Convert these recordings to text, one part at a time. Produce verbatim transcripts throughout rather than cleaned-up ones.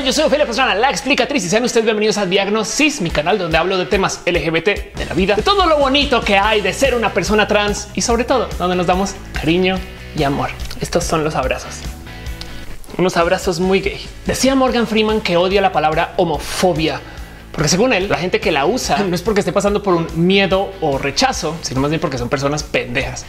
tal? Yo soy Ophelia Pastrana, la explicatriz, y sean ustedes bienvenidos a Diagnosis, mi canal donde hablo de temas L G B T, de la vida, de todo lo bonito que hay de ser una persona trans y sobre todo donde nos damos cariño y amor. Estos son los abrazos. Unos abrazos muy gay. Decía Morgan Freeman que odia la palabra homofobia, porque según él, la gente que la usa no es porque esté pasando por un miedo o rechazo, sino más bien porque son personas pendejas.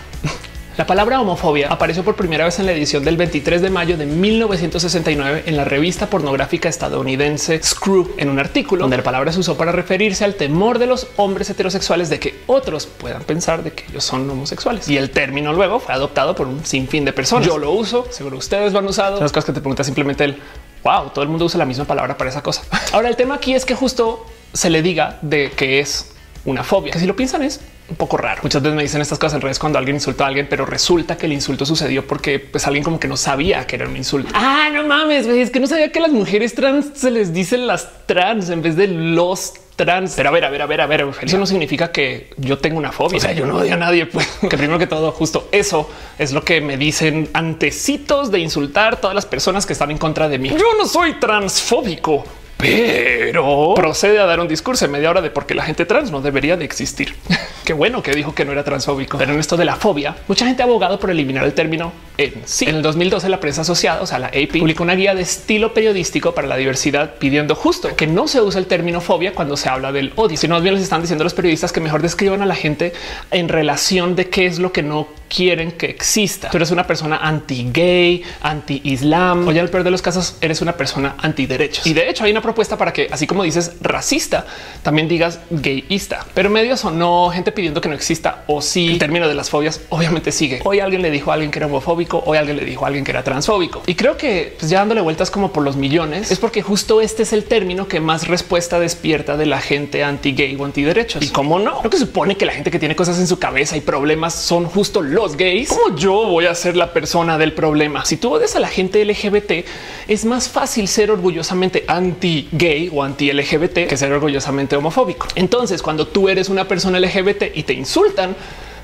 La palabra homofobia apareció por primera vez en la edición del veintitrés de mayo de mil novecientos sesenta y nueve en la revista pornográfica estadounidense Screw, en un artículo donde la palabra se usó para referirse al temor de los hombres heterosexuales de que otros puedan pensar de que ellos son homosexuales. Y el término luego fue adoptado por un sinfín de personas. Yo lo uso, seguro ustedes lo han usado. Son las cosas que te pregunta simplemente el wow, todo el mundo usa la misma palabra para esa cosa. Ahora, el tema aquí es que justo se le diga de que es una fobia, que si lo piensan es un poco raro. Muchas veces me dicen estas cosas en redes cuando alguien insulta a alguien, pero resulta que el insulto sucedió porque pues alguien como que no sabía que era un insulto. Ah, no mames, es que no sabía que a las mujeres trans se les dicen las trans en vez de los trans. Pero a ver, a ver, a ver, a ver, eso no significa que yo tengo una fobia. O sea, yo no odio a nadie, pues que primero que todo, justo eso es lo que me dicen antecitos de insultar todas las personas que están en contra de mí. Yo no soy transfóbico, pero procede a dar un discurso en media hora de por qué la gente trans no debería de existir. Qué bueno que dijo que no era transfóbico. Pero en esto de la fobia, mucha gente ha abogado por eliminar el término en sí. En el dos mil doce, la prensa asociada, o sea, la A P, publicó una guía de estilo periodístico para la diversidad pidiendo justo que no se use el término fobia cuando se habla del odio, sino más bien les están diciendo a los periodistas que mejor describan a la gente en relación de qué es lo que no quieren que exista. Tú eres una persona anti-gay, anti-islam, o ya en el peor de los casos eres una persona antiderechos. Y de hecho hay una propuesta para que, así como dices racista, también digas gayista. Pero medios o no, gente pidiendo que no exista o sí. El término de las fobias obviamente sigue. Hoy alguien le dijo a alguien que era homofóbico, hoy alguien le dijo a alguien que era transfóbico. Y creo que pues, ya dándole vueltas como por los millones, es porque justo este es el término que más respuesta despierta de la gente anti-gay o antiderechos. Y cómo no, lo que supone que la gente que tiene cosas en su cabeza y problemas son justo los Los gays. ¿Cómo yo voy a ser la persona del problema? Si tú odias a la gente L G B T, es más fácil ser orgullosamente anti-gay o anti-L G B T que ser orgullosamente homofóbico. Entonces, cuando tú eres una persona L G B T y te insultan,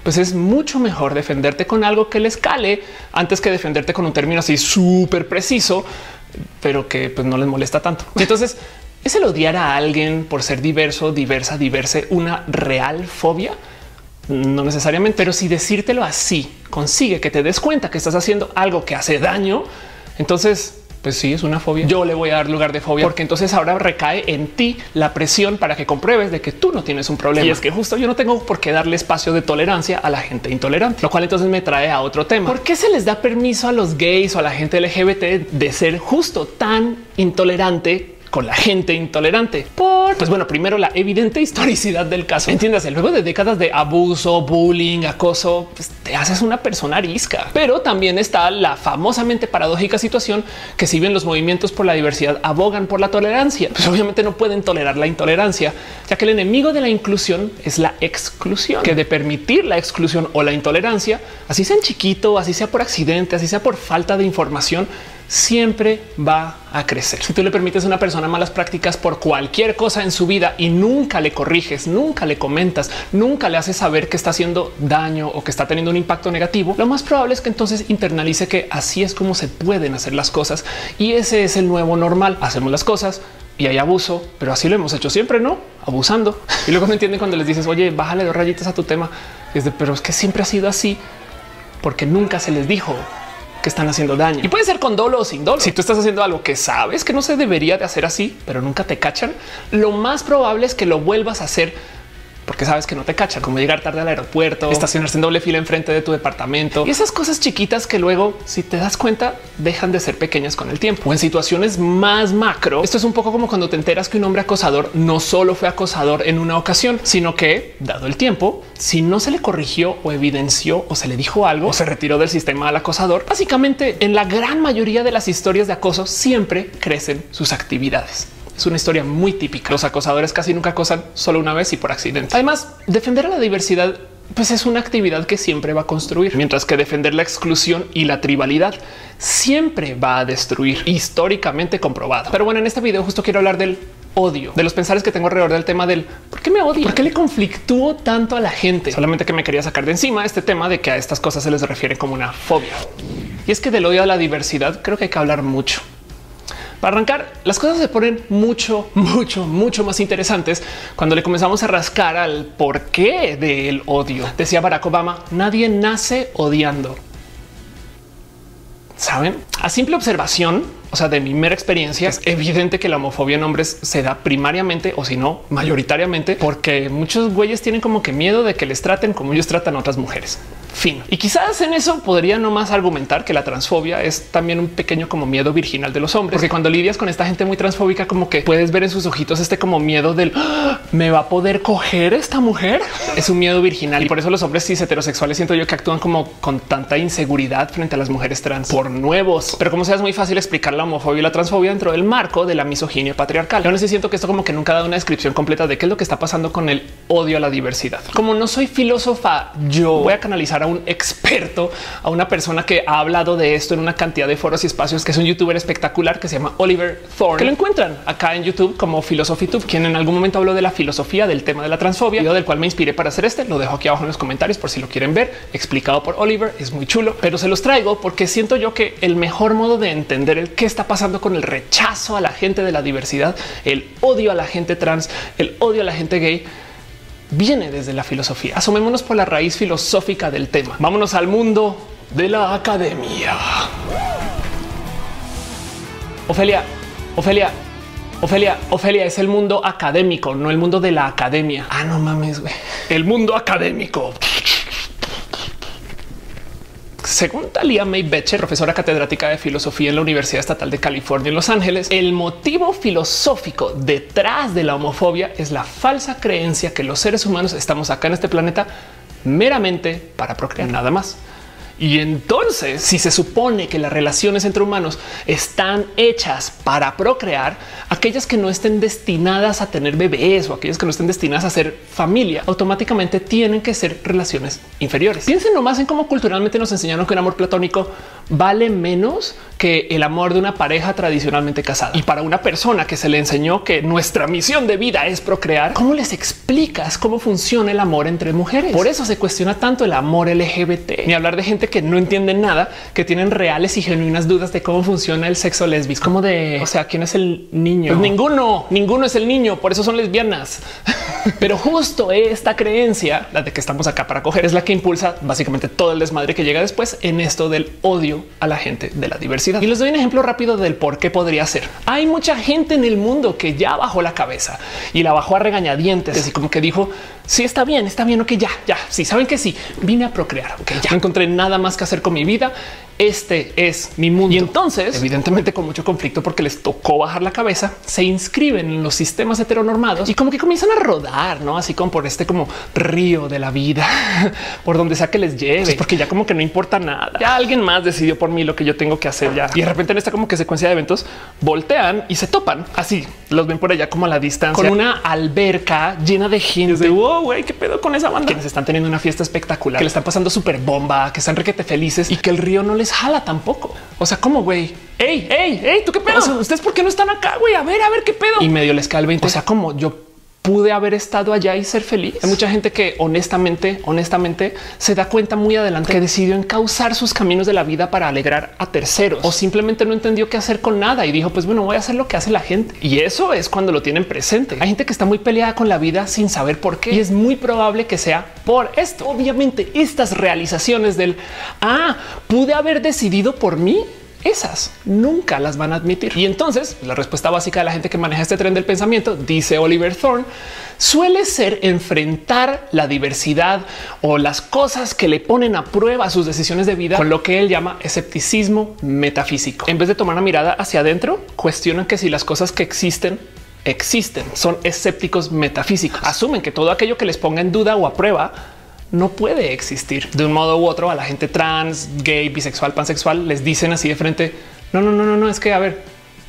pues es mucho mejor defenderte con algo que les cale antes que defenderte con un término así súper preciso, pero que pues, no les molesta tanto. Entonces, ¿es el odiar a alguien por ser diverso, diversa, diverse una real fobia? No necesariamente, pero si decírtelo así consigue que te des cuenta que estás haciendo algo que hace daño, entonces pues sí es una fobia. Yo le voy a dar lugar de fobia porque entonces ahora recae en ti la presión para que compruebes de que tú no tienes un problema. Y es que justo yo no tengo por qué darle espacio de tolerancia a la gente intolerante, lo cual entonces me trae a otro tema. ¿Por qué se les da permiso a los gays o a la gente L G B T de ser justo tan intolerante con la gente intolerante? Por pues bueno, primero la evidente historicidad del caso. Entiéndase, luego de décadas de abuso, bullying, acoso, pues te haces una persona arisca. Pero también está la famosamente paradójica situación que si bien los movimientos por la diversidad abogan por la tolerancia, pues obviamente no pueden tolerar la intolerancia, ya que el enemigo de la inclusión es la exclusión, que de permitir la exclusión o la intolerancia, así sea en chiquito, así sea por accidente, así sea por falta de información, siempre va a crecer. Si tú le permites a una persona malas prácticas por cualquier cosa en su vida y nunca le corriges, nunca le comentas, nunca le haces saber que está haciendo daño o que está teniendo un impacto negativo, lo más probable es que entonces internalice que así es como se pueden hacer las cosas y ese es el nuevo normal. Hacemos las cosas y hay abuso, pero así lo hemos hecho siempre, ¿no? Abusando. Y luego no entienden cuando les dices, oye, bájale dos rayitas a tu tema. Es de, pero es que siempre ha sido así porque nunca se les dijo que están haciendo daño. Y puede ser con dolo o sin dolo. Si tú estás haciendo algo que sabes que no se debería de hacer así, pero nunca te cachan, lo más probable es que lo vuelvas a hacer porque sabes que no te cachan, como llegar tarde al aeropuerto, estacionarse en doble fila enfrente de tu departamento y esas cosas chiquitas que luego, si te das cuenta, dejan de ser pequeñas con el tiempo. O en situaciones más macro, esto es un poco como cuando te enteras que un hombre acosador no solo fue acosador en una ocasión, sino que, dado el tiempo, si no se le corrigió o evidenció o se le dijo algo o se retiró del sistema al acosador, básicamente en la gran mayoría de las historias de acoso siempre crecen sus actividades. Es una historia muy típica. Los acosadores casi nunca acosan solo una vez y por accidente. Además, defender a la diversidad pues es una actividad que siempre va a construir, mientras que defender la exclusión y la tribalidad siempre va a destruir, históricamente comprobado. Pero bueno, en este video justo quiero hablar del odio, de los pensares que tengo alrededor del tema del por qué me odio, por qué le conflictúo tanto a la gente. Solamente que me quería sacar de encima este tema de que a estas cosas se les refiere como una fobia. Y es que del odio a la diversidad creo que hay que hablar mucho. Para arrancar, las cosas se ponen mucho, mucho, mucho más interesantes cuando le comenzamos a rascar al porqué del odio. Decía Barack Obama, nadie nace odiando. ¿Saben? A simple observación, o sea, de mi mera experiencia, es evidente que la homofobia en hombres se da primariamente o si no mayoritariamente porque muchos güeyes tienen como que miedo de que les traten como ellos tratan a otras mujeres. Fin. Y quizás en eso podría nomás argumentar que la transfobia es también un pequeño como miedo virginal de los hombres, porque cuando lidias con esta gente muy transfóbica, como que puedes ver en sus ojitos este como miedo del ¡ah! Me va a poder coger esta mujer. Es un miedo virginal y por eso los hombres cis heterosexuales siento yo que actúan como con tanta inseguridad frente a las mujeres trans por nuevos. Pero como sea, es muy fácil explicar la homofobia y la transfobia dentro del marco de la misoginia patriarcal. Aún así siento que esto como que nunca da una descripción completa de qué es lo que está pasando con el odio a la diversidad. Como no soy filósofa, yo voy a canalizar a un experto, a una persona que ha hablado de esto en una cantidad de foros y espacios, que es un youtuber espectacular que se llama Oliver Thorne, que lo encuentran acá en YouTube como Philosophy Tube, quien en algún momento habló de la filosofía del tema de la transfobia, del cual me inspiré para hacer este. Lo dejo aquí abajo en los comentarios por si lo quieren ver, explicado por Oliver. Es muy chulo, pero se los traigo porque siento yo que el mejor modo de entender el qué está pasando con el rechazo a la gente de la diversidad, el odio a la gente trans, el odio a la gente gay, viene desde la filosofía. Asomémonos por la raíz filosófica del tema. Vámonos al mundo de la academia. Ophelia, Ophelia, Ophelia, Ophelia, es el mundo académico, no el mundo de la academia. Ah, no mames, güey. El mundo académico. Según Talia May Betcher, profesora catedrática de filosofía en la Universidad Estatal de California en Los Ángeles, el motivo filosófico detrás de la homofobia es la falsa creencia que los seres humanos estamos acá en este planeta meramente para procrear, nada más. Y entonces, si se supone que las relaciones entre humanos están hechas para procrear, aquellas que no estén destinadas a tener bebés o aquellas que no estén destinadas a ser familia, automáticamente tienen que ser relaciones inferiores. Piensen nomás en cómo culturalmente nos enseñaron que un amor platónico vale menos que el amor de una pareja tradicionalmente casada. Y para una persona que se le enseñó que nuestra misión de vida es procrear, ¿cómo les explicas cómo funciona el amor entre mujeres? Por eso se cuestiona tanto el amor L G B T, ni hablar de gente que no entienden nada, que tienen reales y genuinas dudas de cómo funciona el sexo lesbis, como de, o sea, ¿quién es el niño? Pues ninguno, ninguno es el niño, por eso son lesbianas. Pero justo esta creencia, la de que estamos acá para coger, es la que impulsa básicamente todo el desmadre que llega después en esto del odio a la gente de la diversidad. Y les doy un ejemplo rápido del por qué podría ser. Hay mucha gente en el mundo que ya bajó la cabeza y la bajó a regañadientes, así como que dijo, sí, está bien, está bien, ok, ya, ya, sí, saben que sí, vine a procrear, ok, ya no encontré nada más que hacer con mi vida. Este es mi mundo. Y entonces, evidentemente, con mucho conflicto, porque les tocó bajar la cabeza, se inscriben en los sistemas heteronormados y como que comienzan a rodar, no así como por este como río de la vida, por donde sea que les lleve, pues porque ya como que no importa nada. Ya alguien más decidió por mí lo que yo tengo que hacer ya. Y de repente en esta como que secuencia de eventos voltean y se topan así. Los ven por allá como a la distancia con una alberca llena de gente. De wow, güey, qué pedo con esa banda. Quienes están teniendo una fiesta espectacular, que le están pasando súper bomba, que están requete felices y que el río no les jala tampoco. O sea, como güey, hey, hey, hey, tú qué pedo. O sea, ustedes, ¿por qué no están acá? Güey, a ver, a ver qué pedo. Y medio les cae el veinte. O sea, como yo pude haber estado allá y ser feliz. Hay mucha gente que honestamente, honestamente se da cuenta muy adelante que decidió encauzar sus caminos de la vida para alegrar a terceros o simplemente no entendió qué hacer con nada y dijo, pues bueno, voy a hacer lo que hace la gente. Y eso es cuando lo tienen presente. Hay gente que está muy peleada con la vida sin saber por qué y es muy probable que sea por esto. Obviamente estas realizaciones del ah, pude haber decidido por mí, esas nunca las van a admitir. Y entonces la respuesta básica de la gente que maneja este tren del pensamiento, dice Oliver Thorne, suele ser enfrentar la diversidad o las cosas que le ponen a prueba sus decisiones de vida con lo que él llama escepticismo metafísico. En vez de tomar una mirada hacia adentro, cuestionan que si las cosas que existen existen, son escépticos metafísicos. Asumen que todo aquello que les ponga en duda o a prueba no puede existir. De un modo u otro, a la gente trans, gay, bisexual, pansexual les dicen así de frente, no, no, no, no, no, es que a ver,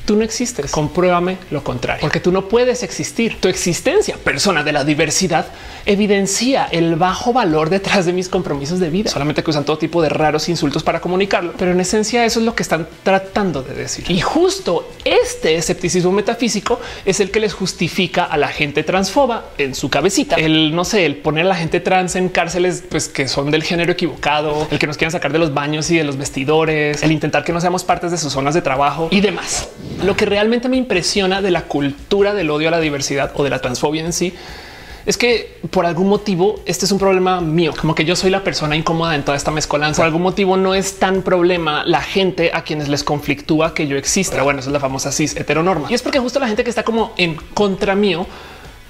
tú no existes, compruébame lo contrario, porque tú no puedes existir. Tu existencia, persona de la diversidad, evidencia el bajo valor detrás de mis compromisos de vida. Solamente que usan todo tipo de raros insultos para comunicarlo, pero en esencia eso es lo que están tratando de decir. Y justo este escepticismo metafísico es el que les justifica a la gente transfoba en su cabecita. El no sé, el poner a la gente trans en cárceles pues que son del género equivocado, el que nos quieran sacar de los baños y de los vestidores, el intentar que no seamos partes de sus zonas de trabajo y demás. Lo que realmente me impresiona de la cultura del odio a la diversidad o de la transfobia en sí es que por algún motivo este es un problema mío, como que yo soy la persona incómoda en toda esta mezcolanza. Por algún motivo no es tan problema la gente a quienes les conflictúa que yo exista. Pero bueno, esa es la famosa cis heteronorma. Y es porque justo la gente que está como en contra mío,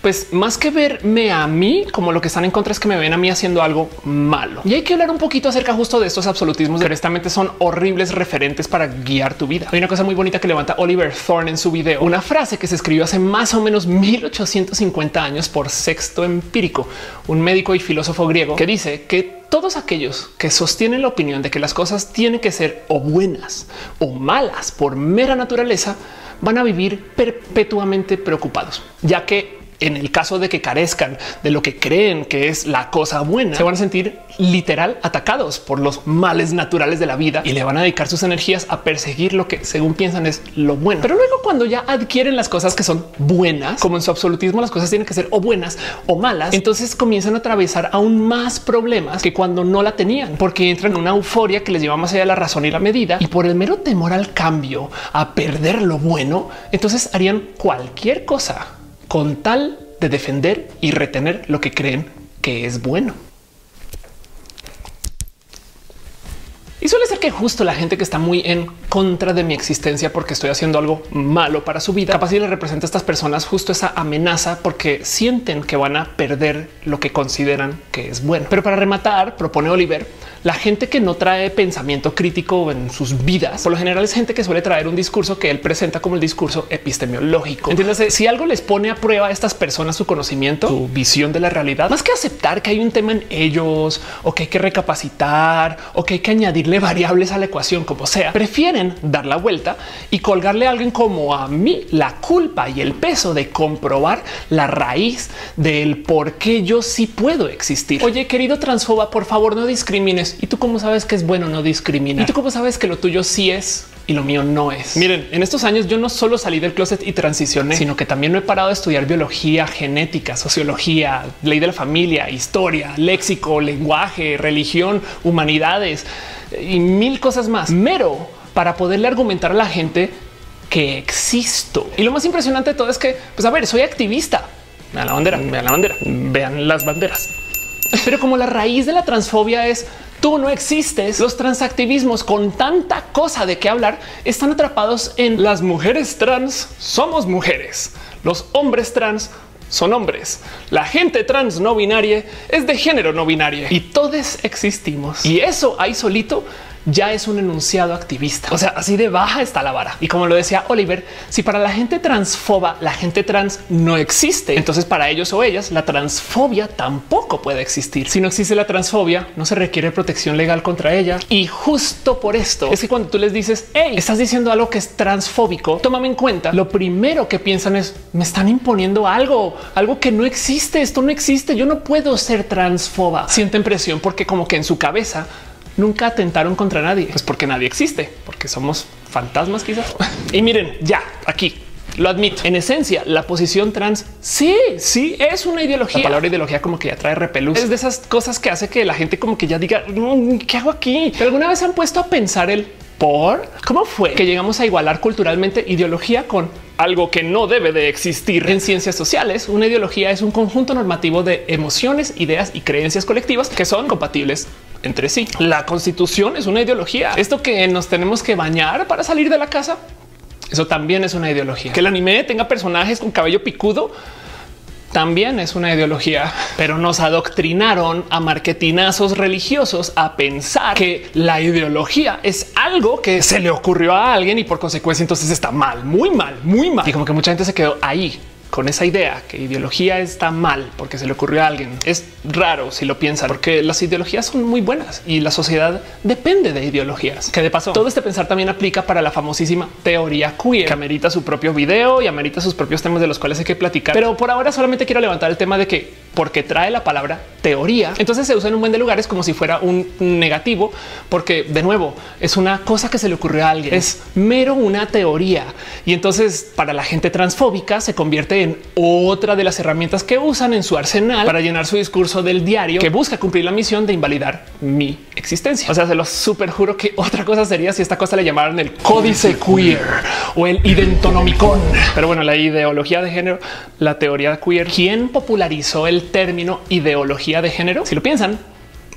pues más que verme a mí como lo que están en contra es que me ven a mí haciendo algo malo. Y hay que hablar un poquito acerca justo de estos absolutismos que honestamente son horribles referentes para guiar tu vida. Hay una cosa muy bonita que levanta Oliver Thorne en su video, una frase que se escribió hace más o menos mil ochocientos cincuenta años por Sexto Empírico, un médico y filósofo griego, que dice que todos aquellos que sostienen la opinión de que las cosas tienen que ser o buenas o malas por mera naturaleza van a vivir perpetuamente preocupados, ya que en el caso de que carezcan de lo que creen que es la cosa buena, se van a sentir literal atacados por los males naturales de la vida y le van a dedicar sus energías a perseguir lo que según piensan es lo bueno. Pero luego cuando ya adquieren las cosas que son buenas, como en su absolutismo las cosas tienen que ser o buenas o malas, entonces comienzan a atravesar aún más problemas que cuando no la tenían, porque entran en una euforia que les lleva más allá de la razón y la medida, y por el mero temor al cambio, a perder lo bueno, entonces harían cualquier cosa con tal de defender y retener lo que creen que es bueno. Y suele ser que justo la gente que está muy en contra de mi existencia porque estoy haciendo algo malo para su vida, capaz y le representa a estas personas justo esa amenaza porque sienten que van a perder lo que consideran que es bueno. Pero para rematar, propone Oliver, la gente que no trae pensamiento crítico en sus vidas, por lo general es gente que suele traer un discurso que él presenta como el discurso epistemológico. Entiéndase, si algo les pone a prueba a estas personas su conocimiento, su visión de la realidad, más que aceptar que hay un tema en ellos o que hay que recapacitar o que hay que añadir variables a la ecuación, como sea, prefieren dar la vuelta y colgarle a alguien como a mí la culpa y el peso de comprobar la raíz del por qué yo sí puedo existir. Oye, querido transfoba, por favor no discrimines. ¿Y tú cómo sabes que es bueno no discriminar? ¿Y tú cómo sabes que lo tuyo sí es y lo mío no es? Miren, en estos años yo no solo salí del closet y transicioné, sino que también no he parado de estudiar biología, genética, sociología, ley de la familia, historia, léxico, lenguaje, religión, humanidades y mil cosas más, mero para poderle argumentar a la gente que existo. Y lo más impresionante de todo es que, pues a ver, soy activista. Vean la bandera, vean la bandera, vean las banderas. Pero como la raíz de la transfobia es tú no existes, los transactivismos con tanta cosa de qué hablar están atrapados en las mujeres trans somos mujeres, los hombres trans son hombres, la gente trans no binaria es de género no binario y todos existimos. Y eso ahí solito ya es un enunciado activista. O sea, así de baja está la vara. Y como lo decía Oliver, si para la gente transfoba la gente trans no existe, entonces para ellos o ellas la transfobia tampoco puede existir. Si no existe la transfobia, no se requiere protección legal contra ella. Y justo por esto es que cuando tú les dices, hey, estás diciendo algo que es transfóbico, tómame en cuenta, lo primero que piensan es, me están imponiendo algo, algo que no existe, esto no existe, yo no puedo ser transfoba. Sienten presión porque como que en su cabeza nunca atentaron contra nadie, pues porque nadie existe, porque somos fantasmas quizás. Y miren, ya aquí lo admito. En esencia, la posición trans sí, sí es una ideología. La palabra ideología como que ya trae repelús. Es de esas cosas que hace que la gente como que ya diga ¿qué hago aquí? ¿Pero alguna vez se han puesto a pensar el por cómo fue que llegamos a igualar culturalmente ideología con algo que no debe de existir? En ciencias sociales, una ideología es un conjunto normativo de emociones, ideas y creencias colectivas que son compatibles entre sí. La Constitución es una ideología. Esto que nos tenemos que bañar para salir de la casa, eso también es una ideología. Que el anime tenga personajes con cabello picudo también es una ideología, pero nos adoctrinaron a marketinazos religiosos a pensar que la ideología es algo que se le ocurrió a alguien y por consecuencia entonces está mal, muy mal, muy mal. Y como que mucha gente se quedó ahí con esa idea que ideología está mal porque se le ocurrió a alguien. Es raro si lo piensan, porque las ideologías son muy buenas y la sociedad depende de ideologías. Que de paso todo este pensar también aplica para la famosísima teoría queer, que amerita su propio video y amerita sus propios temas de los cuales hay que platicar. Pero por ahora solamente quiero levantar el tema de que porque trae la palabra teoría, entonces se usa en un buen de lugares como si fuera un negativo, porque de nuevo es una cosa que se le ocurrió a alguien, es mero una teoría. Y entonces para la gente transfóbica se convierte en otra de las herramientas que usan en su arsenal para llenar su discurso del diario, que busca cumplir la misión de invalidar mi existencia. O sea, se los super juro que otra cosa sería si esta cosa le llamaran el códice queer o el identonomicón. Pero bueno, la ideología de género, la teoría queer, ¿quién popularizó el término ideología de género? Si lo piensan,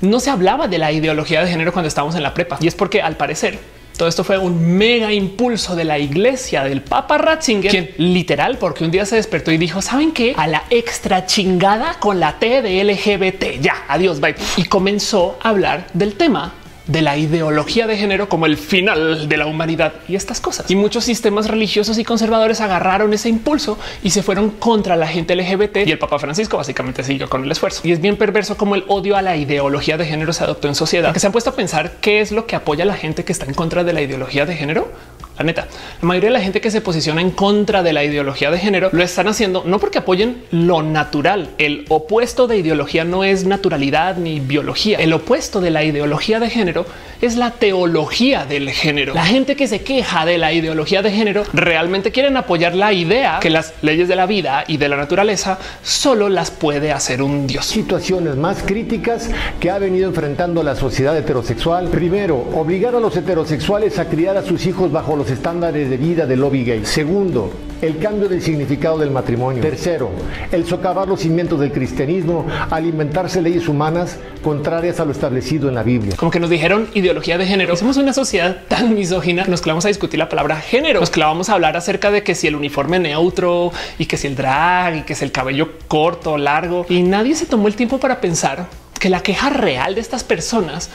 no se hablaba de la ideología de género cuando estábamos en la prepa, y es porque al parecer todo esto fue un mega impulso de la iglesia del Papa Ratzinger, quien literal, porque un día se despertó y dijo, ¿saben qué? A la extra chingada con la T de L G B T. Ya, adiós, bye. Y comenzó a hablar del tema de la ideología de género como el final de la humanidad y estas cosas. Y muchos sistemas religiosos y conservadores agarraron ese impulso y se fueron contra la gente L G B T, y el Papa Francisco básicamente siguió con el esfuerzo. Y es bien perverso como el odio a la ideología de género se adoptó en sociedad. Que se han puesto a pensar qué es lo que apoya a la gente que está en contra de la ideología de género. La neta, la mayoría de la gente que se posiciona en contra de la ideología de género lo están haciendo no porque apoyen lo natural. El opuesto de ideología no es naturalidad ni biología. El opuesto de la ideología de género es la teología del género. La gente que se queja de la ideología de género realmente quieren apoyar la idea que las leyes de la vida y de la naturaleza solo las puede hacer un Dios. Situaciones más críticas que ha venido enfrentando la sociedad heterosexual. Primero, obligar a los heterosexuales a criar a sus hijos bajo los los estándares de vida del lobby gay. Segundo, el cambio del significado del matrimonio. Tercero, el socavar los cimientos del cristianismo al inventarse leyes humanas contrarias a lo establecido en la Biblia. Como que nos dijeron ideología de género. Somos una sociedad tan misógina, nos clavamos a discutir la palabra género, nos clavamos a hablar acerca de que si el uniforme neutro y que si el drag y que si el cabello corto, largo, y nadie se tomó el tiempo para pensar que la queja real de estas personas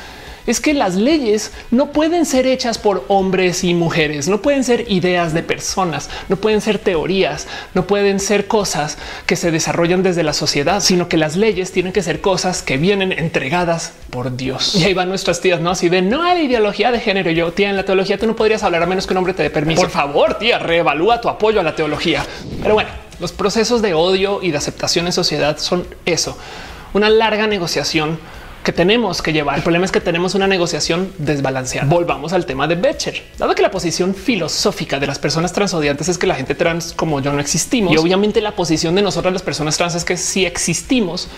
es que las leyes no pueden ser hechas por hombres y mujeres, no pueden ser ideas de personas, no pueden ser teorías, no pueden ser cosas que se desarrollan desde la sociedad, sino que las leyes tienen que ser cosas que vienen entregadas por Dios. Y ahí van nuestras tías, no así de no hay ideología de género. Yo, tía, en la teología tú no podrías hablar a menos que un hombre te dé permiso. Por favor, tía, reevalúa tu apoyo a la teología. Pero bueno, los procesos de odio y de aceptación en sociedad son eso, una larga negociación que tenemos que llevar. El problema es que tenemos una negociación desbalanceada. Volvamos al tema de Betcher. Dado que la posición filosófica de las personas transodiantes es que la gente trans como yo no existimos, y obviamente la posición de nosotras las personas trans es que sí existimos,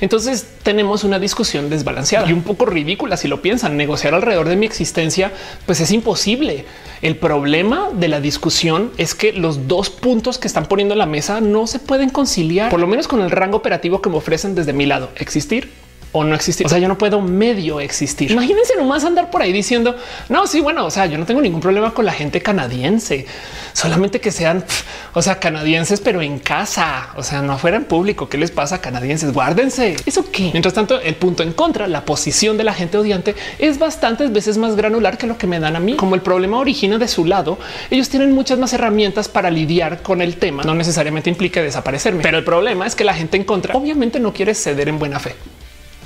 entonces tenemos una discusión desbalanceada y un poco ridícula. Si lo piensan, negociar alrededor de mi existencia, pues es imposible. El problema de la discusión es que los dos puntos que están poniendo en la mesa no se pueden conciliar, por lo menos con el rango operativo que me ofrecen desde mi lado. Existir o no existir. O sea, yo no puedo medio existir. Imagínense nomás andar por ahí diciendo no, sí, bueno, o sea, yo no tengo ningún problema con la gente canadiense, solamente que sean, pff, o sea, canadienses, pero en casa, o sea, no afuera en público. ¿Qué les pasa, canadienses? Guárdense. ¿Eso qué? Mientras tanto, el punto en contra, la posición de la gente odiante es bastantes veces más granular que lo que me dan a mí. Como el problema origina de su lado, ellos tienen muchas más herramientas para lidiar con el tema. No necesariamente implica desaparecerme, pero el problema es que la gente en contra obviamente no quiere ceder en buena fe.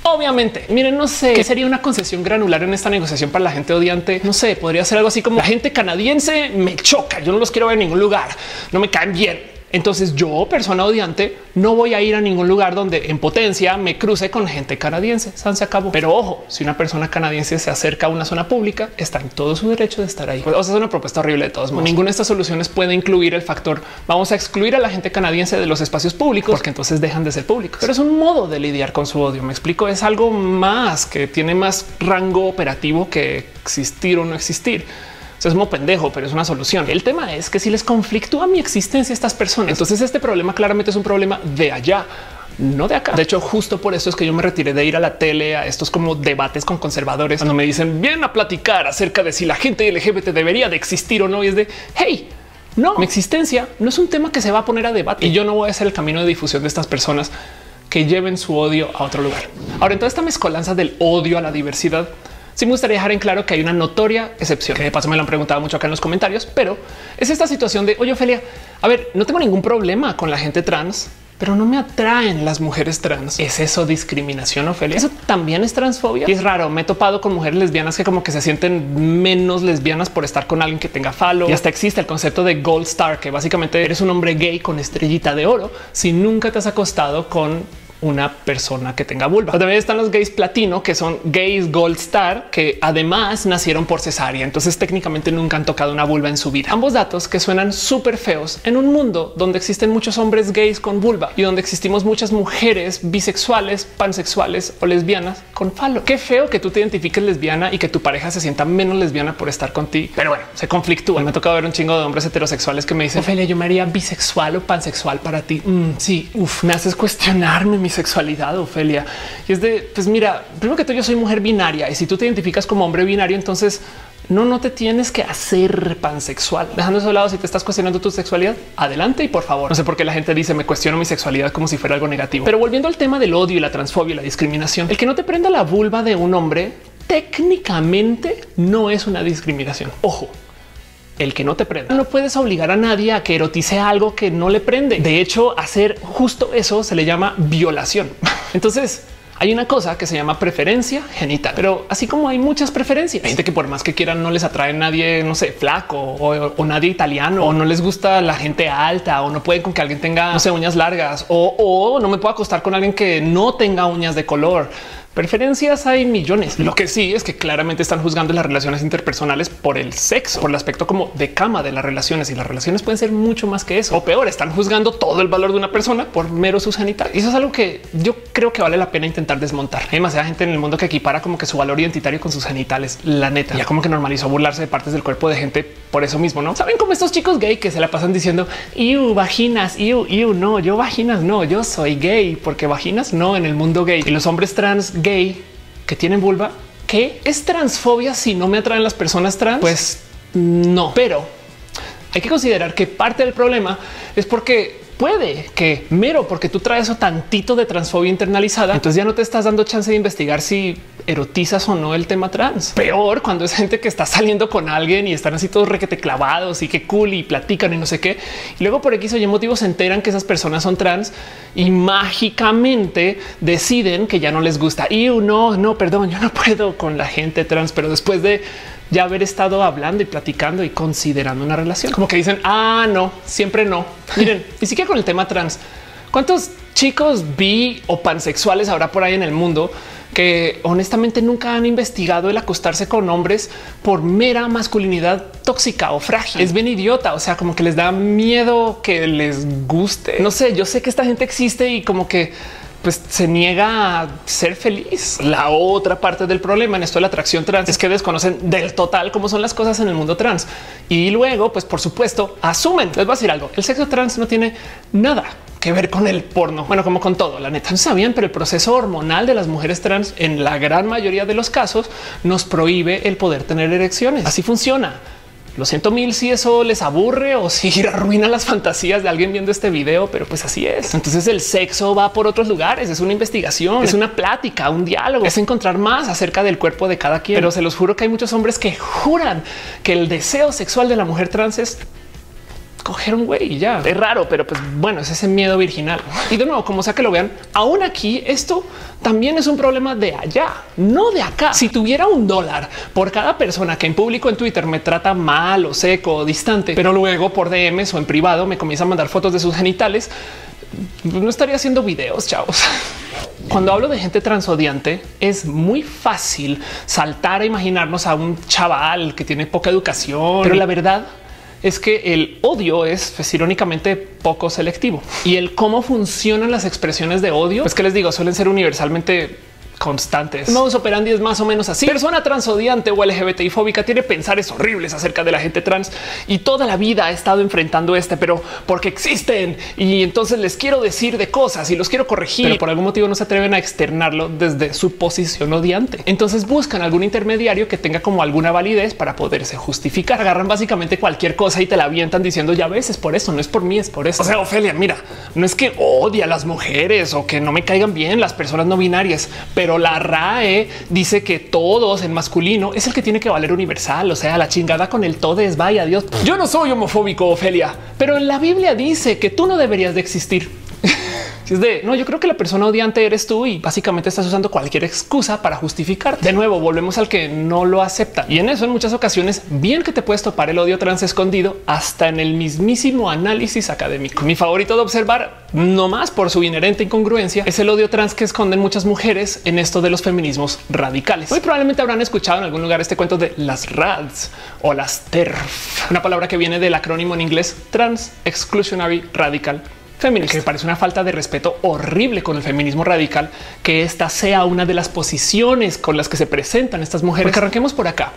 Obviamente, miren, no sé qué sería una concesión granular en esta negociación para la gente odiante. No sé, podría ser algo así como la gente canadiense me choca, yo no los quiero ver en ningún lugar, no me caen bien. Entonces yo, persona odiante, no voy a ir a ningún lugar donde en potencia me cruce con gente canadiense. San se acabó. Pero ojo, si una persona canadiense se acerca a una zona pública, está en todo su derecho de estar ahí. O sea, es una propuesta horrible de todos modos. Ninguna de estas soluciones puede incluir el factor vamos a excluir a la gente canadiense de los espacios públicos, porque entonces dejan de ser públicos. Pero es un modo de lidiar con su odio. Me explico, es algo más que tiene más rango operativo que existir o no existir. Es muy pendejo, pero es una solución. El tema es que si les conflictúa mi existencia a estas personas, entonces este problema claramente es un problema de allá, no de acá. De hecho, justo por eso es que yo me retiré de ir a la tele a estos como debates con conservadores cuando me dicen vienen a platicar acerca de si la gente L G B T debería de existir o no. Y es de hey, no, mi existencia no es un tema que se va a poner a debate y yo no voy a ser el camino de difusión de estas personas que lleven su odio a otro lugar. Ahora, en toda esta mezcolanza del odio a la diversidad, sí me gustaría dejar en claro que hay una notoria excepción, que de paso me lo han preguntado mucho acá en los comentarios, pero es esta situación de oye, Ophelia, a ver, no tengo ningún problema con la gente trans, pero no me atraen las mujeres trans. ¿Es eso discriminación, Ophelia? Eso también es transfobia. Y es raro. Me he topado con mujeres lesbianas que como que se sienten menos lesbianas por estar con alguien que tenga falo. Y hasta existe el concepto de gold star, que básicamente eres un hombre gay con estrellita de oro si nunca te has acostado con una persona que tenga vulva. También están los gays platino, que son gays gold star, que además nacieron por cesárea. Entonces técnicamente nunca han tocado una vulva en su vida. Ambos datos que suenan súper feos en un mundo donde existen muchos hombres gays con vulva y donde existimos muchas mujeres bisexuales, pansexuales o lesbianas con falo. Qué feo que tú te identifiques lesbiana y que tu pareja se sienta menos lesbiana por estar contigo. Pero bueno, se conflictúa. Me ha tocado ver un chingo de hombres heterosexuales que me dicen: Ophelia, yo me haría bisexual o pansexual para ti. Mm, sí, uf, me haces cuestionarme mi sexualidad, Ophelia. Y es de, pues mira, primero que todo, yo soy mujer binaria y si tú te identificas como hombre binario, entonces no, no te tienes que hacer pansexual. Dejando eso de lado, si te estás cuestionando tu sexualidad, adelante y por favor. No sé por qué la gente dice me cuestiono mi sexualidad como si fuera algo negativo. Pero volviendo al tema del odio y la transfobia y la discriminación, el que no te prenda la vulva de un hombre técnicamente no es una discriminación. Ojo, el que no te prenda. No puedes obligar a nadie a que erotice algo que no le prende. De hecho, hacer justo eso se le llama violación. Entonces, hay una cosa que se llama preferencia genital, pero así como hay muchas preferencias, hay gente que por más que quieran no les atrae nadie, no sé, flaco o, o nadie italiano, o no les gusta la gente alta, o no pueden con que alguien tenga, no sé, uñas largas, o, o no me puedo acostar con alguien que no tenga uñas de color. Preferencias hay millones. Lo que sí es que claramente están juzgando las relaciones interpersonales por el sexo, por el aspecto como de cama de las relaciones, y las relaciones pueden ser mucho más que eso, o peor, están juzgando todo el valor de una persona por mero sus genitales. Y eso es algo que yo creo que vale la pena intentar desmontar. Hay demasiada gente en el mundo que equipara como que su valor identitario con sus genitales. La neta ya como que normalizó burlarse de partes del cuerpo de gente por eso mismo. No saben, como estos chicos gay que se la pasan diciendo iu vaginas, iu iu no, yo vaginas no, yo soy gay porque vaginas no en el mundo gay. Y los hombres trans gay que tienen vulva, que es transfobia si no me atraen las personas trans. Pues no, pero hay que considerar que parte del problema es porque puede que mero porque tú traes eso tantito de transfobia internalizada, entonces ya no te estás dando chance de investigar si erotizas o no el tema trans. Peor cuando es gente que está saliendo con alguien y están así todos requete clavados y que cool y platican y no sé qué. Y luego por X o Y motivos se enteran que esas personas son trans y mágicamente deciden que ya no les gusta. Y no, no, perdón, yo no puedo con la gente trans, pero después de ya haber estado hablando y platicando y considerando una relación, como que dicen ah, no, siempre no. Miren, ni siquiera con el tema trans. ¿Cuántos chicos bi o pansexuales habrá por ahí en el mundo que honestamente nunca han investigado el acostarse con hombres por mera masculinidad tóxica o frágil? Es bien idiota. O sea, como que les da miedo que les guste. No sé, yo sé que esta gente existe y como que pues se niega a ser feliz. La otra parte del problema en esto de la atracción trans es que desconocen del total cómo son las cosas en el mundo trans. Y luego, pues por supuesto, asumen. Les voy a decir algo. El sexo trans no tiene nada que ver con el porno. Bueno, como con todo, la neta. No sabían, pero el proceso hormonal de las mujeres trans en la gran mayoría de los casos nos prohíbe el poder tener erecciones. Así funciona. Lo siento mil si eso les aburre o si arruina las fantasías de alguien viendo este video, pero pues así es. Entonces el sexo va por otros lugares. Es una investigación, es una plática, un diálogo, es encontrar más acerca del cuerpo de cada quien. Pero se los juro que hay muchos hombres que juran que el deseo sexual de la mujer trans es coger un güey y ya. Es raro, pero pues bueno, es ese miedo virginal. Y de nuevo, como sea que lo vean, aún aquí esto también es un problema de allá, no de acá. Si tuviera un dólar por cada persona que en público en Twitter me trata mal o seco o distante, pero luego por D Ms o en privado me comienza a mandar fotos de sus genitales, no estaría haciendo videos, chavos. Cuando hablo de gente transodiante, es muy fácil saltar a imaginarnos a un chaval que tiene poca educación, pero la verdad es que el odio es, es irónicamente poco selectivo, y el cómo funcionan las expresiones de odio, pues que les digo, suelen ser universalmente constantes. El modus operandi es más o menos así. Persona transodiante o L G B T I fóbica tiene pensares horribles acerca de la gente trans y toda la vida ha estado enfrentando este, pero porque existen y entonces les quiero decir de cosas y los quiero corregir, pero por algún motivo no se atreven a externarlo desde su posición odiante. Entonces buscan algún intermediario que tenga como alguna validez para poderse justificar. Agarran básicamente cualquier cosa y te la avientan diciendo ya ves, es por eso, no es por mí, es por eso. O sea, Ophelia, mira, no es que odie a las mujeres o que no me caigan bien las personas no binarias, pero Pero la R A E dice que todos en masculino es el que tiene que valer universal. O sea, la chingada con el todes, vaya Dios. Yo no soy homofóbico, Ophelia, pero en la Biblia dice que tú no deberías de existir. Si es de no, yo creo que la persona odiante eres tú y básicamente estás usando cualquier excusa para justificar. De nuevo, volvemos al que no lo acepta. Y en eso, en muchas ocasiones, bien que te puedes topar el odio trans escondido hasta en el mismísimo análisis académico. Mi favorito de observar, no más por su inherente incongruencia, es el odio trans que esconden muchas mujeres en esto de los feminismos radicales. Muy probablemente habrán escuchado en algún lugar este cuento de las rads o las TERF, una palabra que viene del acrónimo en inglés Trans Exclusionary Radical Feminist, que me parece una falta de respeto horrible con el feminismo radical, que esta sea una de las posiciones con las que se presentan estas mujeres. Porque arranquemos por acá.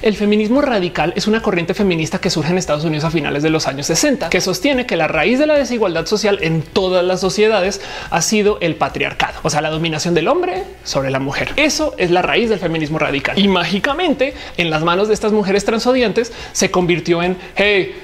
El feminismo radical es una corriente feminista que surge en Estados Unidos a finales de los años sesenta, que sostiene que la raíz de la desigualdad social en todas las sociedades ha sido el patriarcado, o sea, la dominación del hombre sobre la mujer. Eso es la raíz del feminismo radical. Y mágicamente, en las manos de estas mujeres transodiantes se convirtió en hey,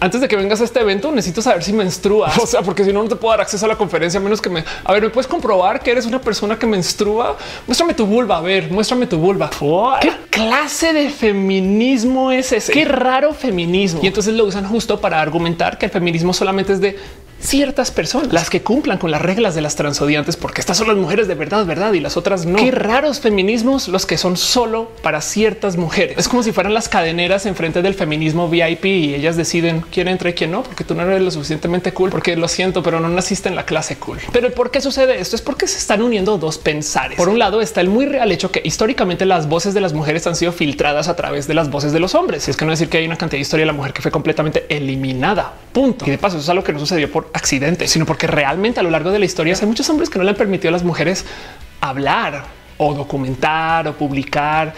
antes de que vengas a este evento necesito saber si menstruas. O sea, porque si no, no te puedo dar acceso a la conferencia a menos que me... A ver, ¿me puedes comprobar que eres una persona que menstrua? Muéstrame tu vulva. A ver, muéstrame tu vulva. What? ¿Qué clase de feminismo es ese? Qué raro feminismo. Y entonces lo usan justo para argumentar que el feminismo solamente es de ciertas personas, las que cumplan con las reglas de las transodiantes, porque estas son las mujeres de verdad, verdad, y las otras no. Qué raros feminismos los que son solo para ciertas mujeres. Es como si fueran las cadeneras enfrente del feminismo V I P y ellas deciden quién entra y quién no, porque tú no eres lo suficientemente cool, porque lo siento, pero no naciste en la clase cool. Pero ¿por qué sucede esto? Es porque se están uniendo dos pensares. Por un lado está el muy real hecho que históricamente las voces de las mujeres han sido filtradas a través de las voces de los hombres. Si es que no decir que hay una cantidad de historia de la mujer que fue completamente eliminada, punto. Y de paso, eso es algo que no sucedió por accidente, sino porque realmente a lo largo de la historia hay muchos hombres que no le han permitido a las mujeres hablar o documentar o publicar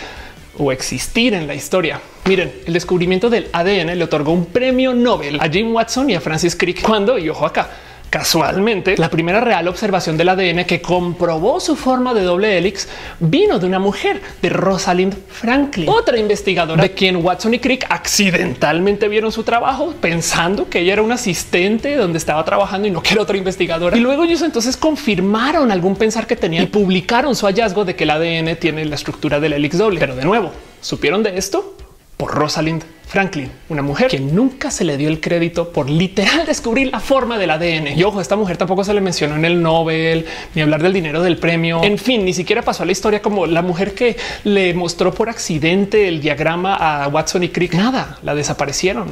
o existir en la historia. Miren, el descubrimiento del A D N le otorgó un premio Nobel a Jim Watson y a Francis Crick cuando, y ojo acá, casualmente, la primera real observación del A D N que comprobó su forma de doble helix vino de una mujer, de Rosalind Franklin, otra investigadora de quien Watson y Crick accidentalmente vieron su trabajo pensando que ella era una asistente donde estaba trabajando y no que era otra investigadora. Y luego ellos entonces confirmaron algún pensar que tenían y publicaron su hallazgo de que el A D N tiene la estructura del helix doble. Pero de nuevo, supieron de esto por Rosalind Franklin, una mujer que nunca se le dio el crédito por literal descubrir la forma del A D N. Y ojo, esta mujer tampoco se le mencionó en el Nobel, ni hablar del dinero del premio. En fin, ni siquiera pasó a la historia como la mujer que le mostró por accidente el diagrama a Watson y Crick. Nada, la desaparecieron.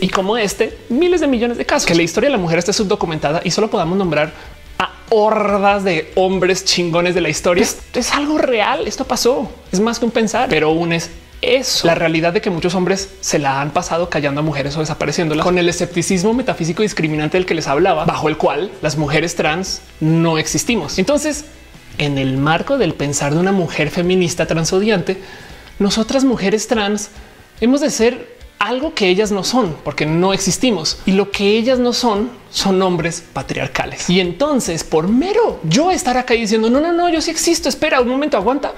Y como este, miles de millones de casos. Que la historia de la mujer esté subdocumentada y solo podamos nombrar a hordas de hombres chingones de la historia. Es, es algo real. Esto pasó. Es más que un pensar, pero un es eso. La realidad de que muchos hombres se la han pasado callando a mujeres o desapareciéndolas con el escepticismo metafísico discriminante del que les hablaba, bajo el cual las mujeres trans no existimos. Entonces, en el marco del pensar de una mujer feminista transodiante, nosotras mujeres trans hemos de ser algo que ellas no son, porque no existimos. Y lo que ellas no son, son hombres patriarcales. Y entonces, por mero yo estar acá diciendo, no, no, no, yo sí existo, espera un momento, aguanta.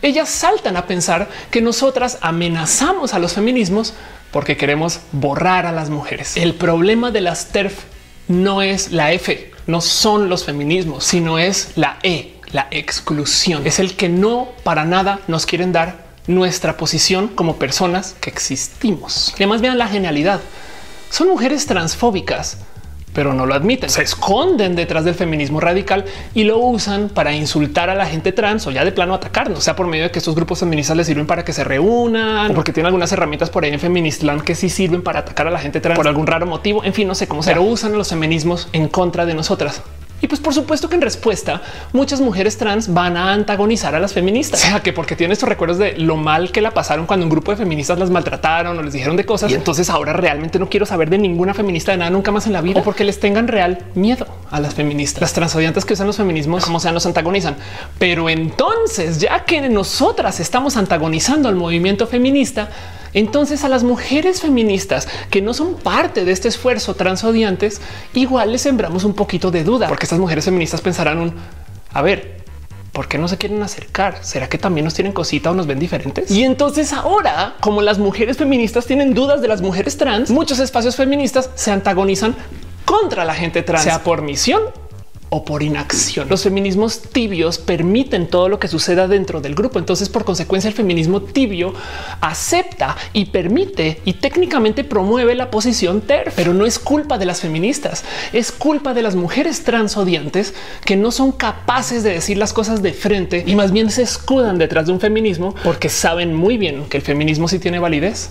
Ellas saltan a pensar que nosotras amenazamos a los feminismos porque queremos borrar a las mujeres. El problema de las TERF no es la F, no son los feminismos, sino es la E, la exclusión. Es el que no para nada nos quieren dar nuestra posición como personas que existimos. Y además vean la genialidad. Son mujeres transfóbicas, pero no lo admiten. Se esconden detrás del feminismo radical y lo usan para insultar a la gente trans o ya de plano atacarnos, o sea, por medio de que estos grupos feministas les sirven para que se reúnan o porque tienen algunas herramientas por ahí en Feministland que sí sirven para atacar a la gente trans por algún raro motivo. En fin, no sé cómo se usan los feminismos en contra de nosotras. Y pues por supuesto que en respuesta muchas mujeres trans van a antagonizar a las feministas. O sea, que porque tienen estos recuerdos de lo mal que la pasaron cuando un grupo de feministas las maltrataron o les dijeron de cosas. Y entonces ahora realmente no quiero saber de ninguna feminista de nada nunca más en la vida, o porque les tengan real miedo a las feministas. Las transodiantes que usan los feminismos como sea nos antagonizan. Pero entonces, ya que nosotras estamos antagonizando al movimiento feminista, entonces a las mujeres feministas que no son parte de este esfuerzo transodiantes, igual les sembramos un poquito de duda, porque estas mujeres feministas pensarán un a ver, ¿por qué no se quieren acercar? ¿Será que también nos tienen cosita o nos ven diferentes? Y entonces ahora, como las mujeres feministas tienen dudas de las mujeres trans, muchos espacios feministas se antagonizan contra la gente trans, sea por misión o por inacción. Los feminismos tibios permiten todo lo que suceda dentro del grupo. Entonces, por consecuencia, el feminismo tibio acepta y permite y técnicamente promueve la posición TERF, pero no es culpa de las feministas. Es culpa de las mujeres trans odiantes que no son capaces de decir las cosas de frente y más bien se escudan detrás de un feminismo porque saben muy bien que el feminismo sí tiene validez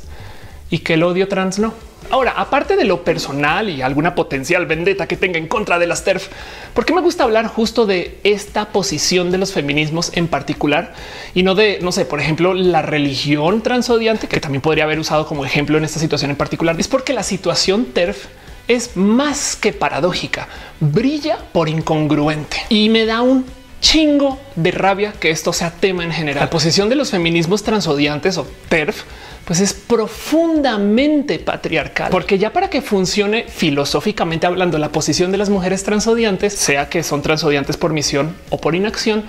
y que el odio trans no. Ahora, aparte de lo personal y alguna potencial vendetta que tenga en contra de las TERF, ¿por qué me gusta hablar justo de esta posición de los feminismos en particular y no de, no sé, por ejemplo, la religión transodiante, que también podría haber usado como ejemplo en esta situación en particular? Es porque la situación TERF es más que paradójica, brilla por incongruente y me da un chingo de rabia que esto sea tema en general. La posición de los feminismos transodiantes o TERF pues es profundamente patriarcal, porque ya para que funcione filosóficamente hablando la posición de las mujeres transodiantes, sea que son transodiantes por misión o por inacción,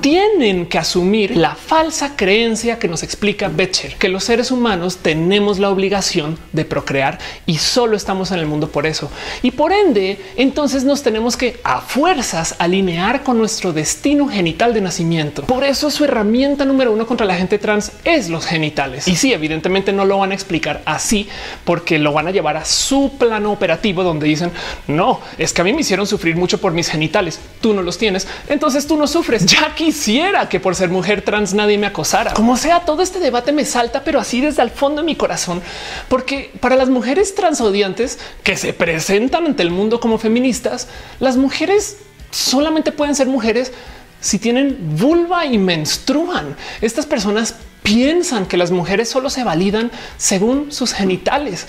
tienen que asumir la falsa creencia que nos explica Betcher, que los seres humanos tenemos la obligación de procrear y solo estamos en el mundo por eso. Y por ende, entonces nos tenemos que a fuerzas alinear con nuestro destino genital de nacimiento. Por eso su herramienta número uno contra la gente trans es los genitales. Y sí, evidentemente no lo van a explicar así porque lo van a llevar a su plano operativo donde dicen no, es que a mí me hicieron sufrir mucho por mis genitales. Tú no los tienes, entonces tú no sufres. Ya que quisiera que por ser mujer trans nadie me acosara. Como sea, todo este debate me salta, pero así desde el fondo de mi corazón, porque para las mujeres transodiantes que se presentan ante el mundo como feministas, las mujeres solamente pueden ser mujeres si tienen vulva y menstruan. Estas personas piensan que las mujeres solo se validan según sus genitales.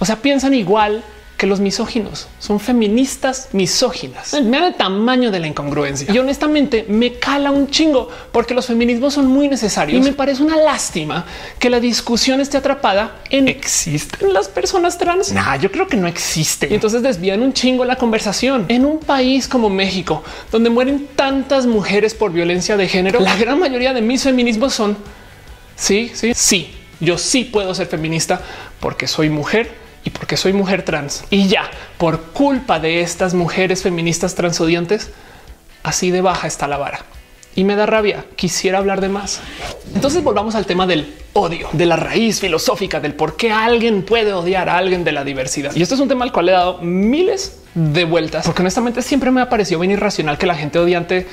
O sea, piensan igual que los misóginos, son feministas misóginas. Me da el tamaño de la incongruencia y honestamente me cala un chingo porque los feminismos son muy necesarios y me parece una lástima que la discusión esté atrapada en ¿existen las personas trans? Nah, yo creo que no existen. Y entonces desvían un chingo la conversación. En un país como México, donde mueren tantas mujeres por violencia de género, la gran mayoría de mis feminismos son sí, sí, sí. Yo sí puedo ser feminista porque soy mujer y porque soy mujer trans. Y ya por culpa de estas mujeres feministas transodiantes, así de baja está la vara y me da rabia. Quisiera hablar de más. Entonces volvamos al tema del odio, de la raíz filosófica del por qué alguien puede odiar a alguien de la diversidad. Y esto es un tema al cual he dado miles de vueltas porque honestamente siempre me ha parecido bien irracional que la gente odiante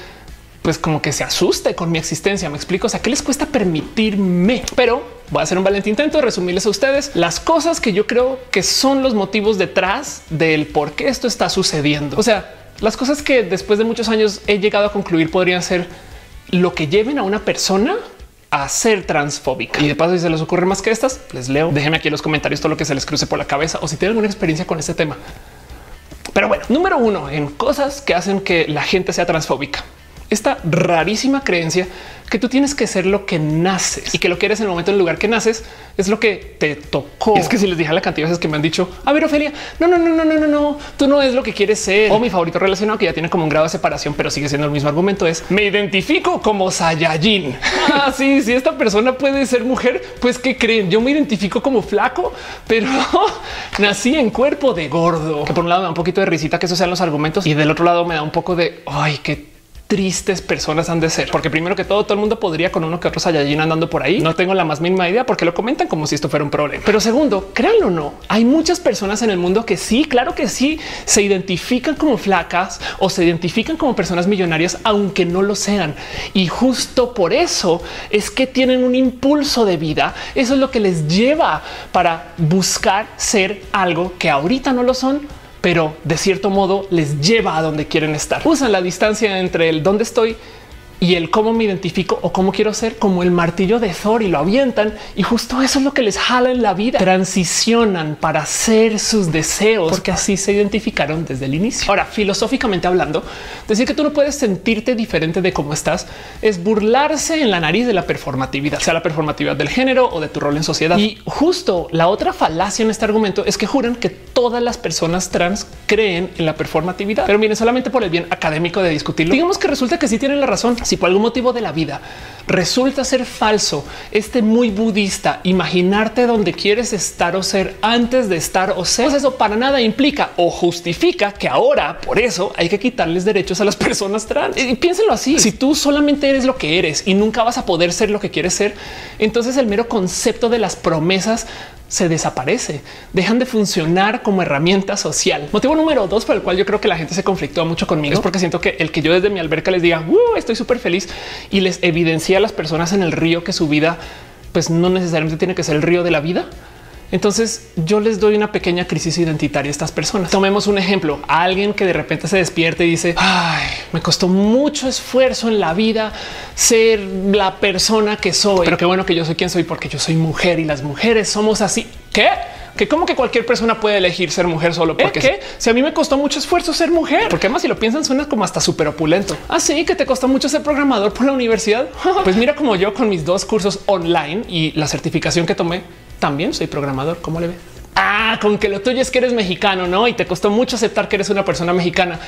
pues como que se asuste con mi existencia. Me explico. O sea, ¿qué les cuesta permitirme? Pero voy a hacer un valiente intento de resumirles a ustedes las cosas que yo creo que son los motivos detrás del por qué esto está sucediendo. O sea, las cosas que después de muchos años he llegado a concluir podrían ser lo que lleven a una persona a ser transfóbica. Y de paso, si se les ocurren más que estas, les leo. Déjenme aquí en los comentarios todo lo que se les cruce por la cabeza o si tienen alguna experiencia con este tema. Pero bueno, número uno en cosas que hacen que la gente sea transfóbica. Esta rarísima creencia que tú tienes que ser lo que naces y que lo que eres en el momento, en el lugar que naces, es lo que te tocó. Y es que si les dije a la cantidad de veces que me han dicho, a ver, Ophelia, no, no, no, no, no, no, no, tú no es lo que quieres ser. O mi favorito relacionado, que ya tiene como un grado de separación, pero sigue siendo el mismo argumento, es me identifico como Saiyajin. Ah, sí, si esta persona puede ser mujer, pues ¿qué creen? Yo me identifico como flaco, pero nací en cuerpo de gordo. Que por un lado me da un poquito de risita que esos sean los argumentos y del otro lado me da un poco de ay, qué tristes personas han de ser, porque primero que todo, todo el mundo podría con uno que otro Saiyajin andando por ahí. No tengo la más mínima idea porque lo comentan como si esto fuera un problema. Pero segundo, créanlo o no, hay muchas personas en el mundo que sí, claro que sí, se identifican como flacas o se identifican como personas millonarias, aunque no lo sean. Y justo por eso es que tienen un impulso de vida. Eso es lo que les lleva para buscar ser algo que ahorita no lo son, pero de cierto modo les lleva a donde quieren estar. Usan la distancia entre el dónde estoy y el cómo me identifico o cómo quiero ser como el martillo de Thor y lo avientan. Y justo eso es lo que les jala en la vida. Transicionan para hacer sus deseos porque así se identificaron desde el inicio. Ahora, filosóficamente hablando, decir que tú no puedes sentirte diferente de cómo estás es burlarse en la nariz de la performatividad, sea la performatividad del género o de tu rol en sociedad. Y justo la otra falacia en este argumento es que juran que todas las personas trans creen en la performatividad. Pero miren, solamente por el bien académico de discutirlo, digamos que resulta que sí tienen la razón. Si por algún motivo de la vida resulta ser falso este muy budista imaginarte donde quieres estar o ser antes de estar o ser, pues eso para nada implica o justifica que ahora por eso hay que quitarles derechos a las personas trans. Y piénselo así. Si tú solamente eres lo que eres y nunca vas a poder ser lo que quieres ser, entonces el mero concepto de las promesas se desaparece, dejan de funcionar como herramienta social. Motivo número dos por el cual yo creo que la gente se conflictúa mucho conmigo es porque siento que el que yo desde mi alberca les diga uh, estoy súper feliz y les evidencia a las personas en el río que su vida pues no necesariamente tiene que ser el río de la vida. Entonces yo les doy una pequeña crisis identitaria a estas personas. Tomemos un ejemplo, a alguien que de repente se despierte y dice ay, me costó mucho esfuerzo en la vida ser la persona que soy, pero qué bueno que yo soy quien soy porque yo soy mujer y las mujeres somos así. ¿Qué? Que como que cualquier persona puede elegir ser mujer solo porque ¿Eh? Si a mí me costó mucho esfuerzo ser mujer, porque además si lo piensan suena como hasta súper opulento. Así que te costó mucho ser programador por la universidad. Pues mira, como yo con mis dos cursos online y la certificación que tomé, también soy programador. ¿Cómo le ve? Ah, con que lo tuyo es que eres mexicano, ¿no? Y te costó mucho aceptar que eres una persona mexicana.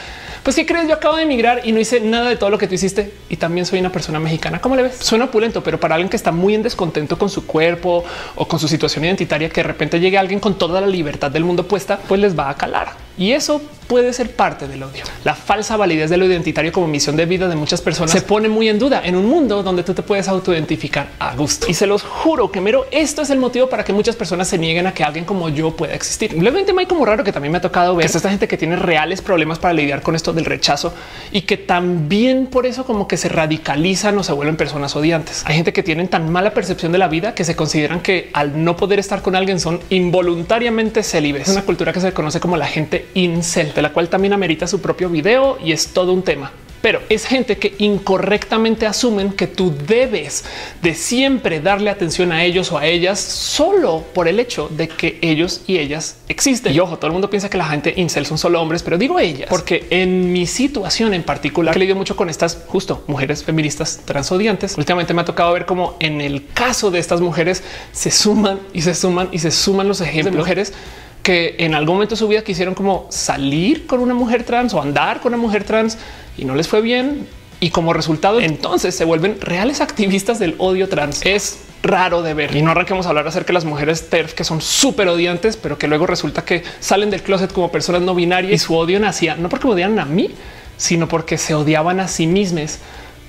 Pues ¿qué crees? Yo acabo de emigrar y no hice nada de todo lo que tú hiciste y también soy una persona mexicana. ¿Cómo le ves? Suena opulento, pero para alguien que está muy en descontento con su cuerpo o con su situación identitaria, que de repente llegue alguien con toda la libertad del mundo puesta, pues les va a calar. Y eso puede ser parte del odio. La falsa validez de lo identitario como misión de vida de muchas personas se pone muy en duda en un mundo donde tú te puedes autoidentificar a gusto. Y se los juro que mero esto es el motivo para que muchas personas se nieguen a que alguien como yo pueda existir. Luego hay un tema como raro que también me ha tocado ver, que es esta gente que tiene reales problemas para lidiar con esto del rechazo y que también por eso como que se radicalizan o se vuelven personas odiantes. Hay gente que tienen tan mala percepción de la vida que se consideran que al no poder estar con alguien son involuntariamente célibes. Es una cultura que se conoce como la gente incel, de la cual también amerita su propio video y es todo un tema. Pero es gente que incorrectamente asumen que tú debes de siempre darle atención a ellos o a ellas solo por el hecho de que ellos y ellas existen. Y ojo, todo el mundo piensa que la gente incel son solo hombres, pero digo ellas porque en mi situación en particular, que lidio mucho con estas justo mujeres feministas transodiantes, últimamente me ha tocado ver cómo en el caso de estas mujeres se suman y se suman y se suman los ejemplos de mujeres que en algún momento de su vida quisieron como salir con una mujer trans o andar con una mujer trans y no les fue bien. Y como resultado, entonces se vuelven reales activistas del odio trans. Es raro de ver. Y no arranquemos a hablar acerca de las mujeres TERF que son súper odiantes, pero que luego resulta que salen del closet como personas no binarias y su odio nacía no porque odiaran a mí, sino porque se odiaban a sí mismas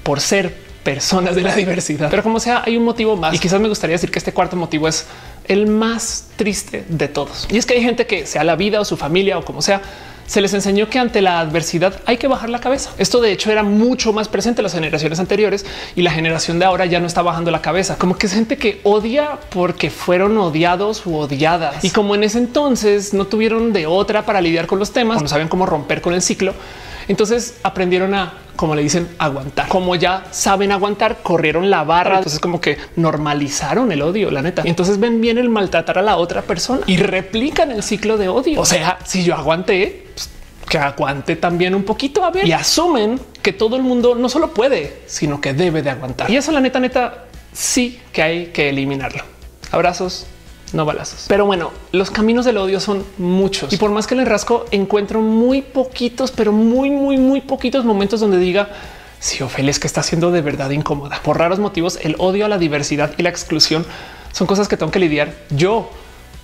por ser personas de la diversidad. Pero como sea, hay un motivo más y quizás me gustaría decir que este cuarto motivo es el más triste de todos. Y es que hay gente que, sea la vida o su familia o como sea, se les enseñó que ante la adversidad hay que bajar la cabeza. Esto de hecho era mucho más presente en las generaciones anteriores y la generación de ahora ya no está bajando la cabeza. Como que es gente que odia porque fueron odiados u odiadas. Y como en ese entonces no tuvieron de otra para lidiar con los temas, no sabían cómo romper con el ciclo, entonces aprendieron a, como le dicen, aguantar. Como ya saben aguantar, corrieron la barra. Entonces como que normalizaron el odio, la neta. Y entonces ven bien el maltratar a la otra persona y replican el ciclo de odio. O sea, si yo aguanté, pues, que aguante también un poquito, a ver. Y asumen que todo el mundo no solo puede, sino que debe de aguantar. Y eso la neta, neta, sí que hay que eliminarlo. Abrazos, no balazos. Pero bueno, los caminos del odio son muchos y por más que le rasco, encuentro muy poquitos, pero muy, muy, muy poquitos momentos donde diga si Ophelia es que está siendo de verdad incómoda. Por raros motivos, el odio a la diversidad y la exclusión son cosas que tengo que lidiar yo,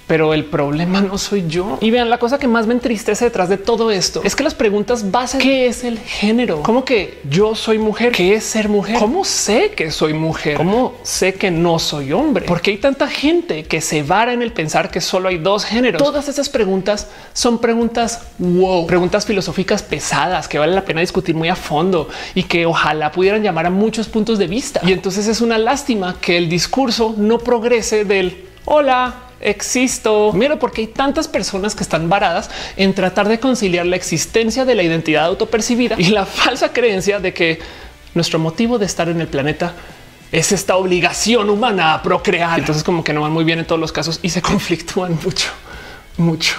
pero el problema no soy yo. Y vean, la cosa que más me entristece detrás de todo esto es que las preguntas básicas, ¿qué es el género? ¿Cómo que yo soy mujer? ¿Qué es ser mujer? ¿Cómo sé que soy mujer? ¿Cómo sé que no soy hombre? ¿Por qué hay tanta gente que se vara en el pensar que solo hay dos géneros? Todas esas preguntas son preguntas wow, preguntas filosóficas pesadas que vale la pena discutir muy a fondo y que ojalá pudieran llamar a muchos puntos de vista. Y entonces es una lástima que el discurso no progrese del hola, existo. Mira, porque hay tantas personas que están varadas en tratar de conciliar la existencia de la identidad autopercibida y la falsa creencia de que nuestro motivo de estar en el planeta es esta obligación humana a procrear. Entonces como que no van muy bien en todos los casos y se conflictúan mucho, mucho.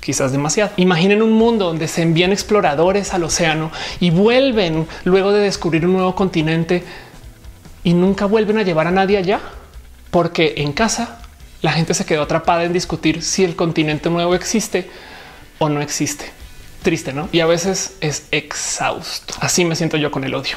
Quizás demasiado. Imaginen un mundo donde se envían exploradores al océano y vuelven luego de descubrir un nuevo continente y nunca vuelven a llevar a nadie allá porque en casa la gente se quedó atrapada en discutir si el continente nuevo existe o no existe. Triste, ¿no? Y a veces es exhausto. Así me siento yo con el odio.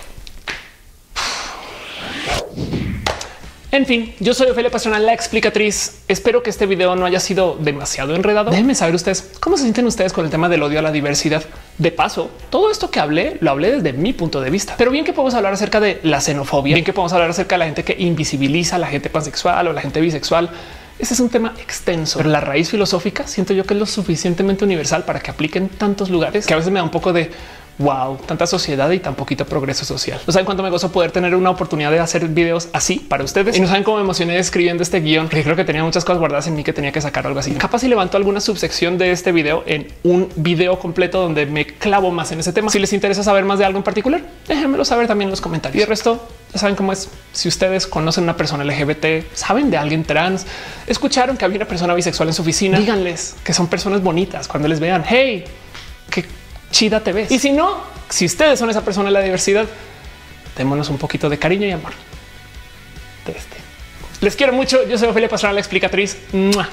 En fin, yo soy Ophelia Pastrana, la explicatriz. Espero que este video no haya sido demasiado enredado. Déjenme saber ustedes cómo se sienten ustedes con el tema del odio a la diversidad. De paso, todo esto que hablé, lo hablé desde mi punto de vista. Pero bien que podemos hablar acerca de la xenofobia, bien que podemos hablar acerca de la gente que invisibiliza a la gente pansexual o la gente bisexual. Este es un tema extenso, pero la raíz filosófica siento yo que es lo suficientemente universal para que aplique en tantos lugares que a veces me da un poco de wow, tanta sociedad y tan poquito progreso social. No saben cuánto me gozo poder tener una oportunidad de hacer videos así para ustedes. Y no saben cómo me emocioné escribiendo este guión, porque creo que tenía muchas cosas guardadas en mí que tenía que sacar algo así. Capaz si levanto alguna subsección de este video en un video completo donde me clavo más en ese tema. Si les interesa saber más de algo en particular, déjenmelo saber también en los comentarios. Y el resto ya saben cómo es. Si ustedes conocen una persona L G B T, saben de alguien trans, escucharon que había una persona bisexual en su oficina, díganles que son personas bonitas cuando les vean. Hey, qué chida te ves. Y si no, si ustedes son esa persona de la diversidad, démonos un poquito de cariño y amor. De este. Les quiero mucho. Yo soy Ophelia Pastrana, la explicatriz. ¡Mua!